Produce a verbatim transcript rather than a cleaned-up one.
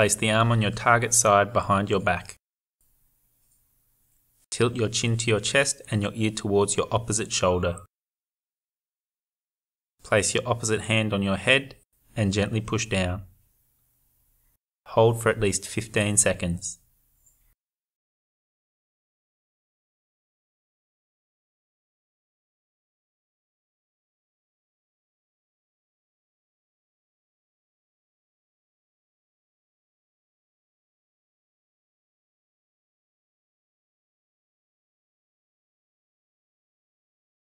Place the arm on your target side behind your back. Tilt your chin to your chest and your ear towards your opposite shoulder. Place your opposite hand on your head and gently push down. Hold for at least fifteen seconds.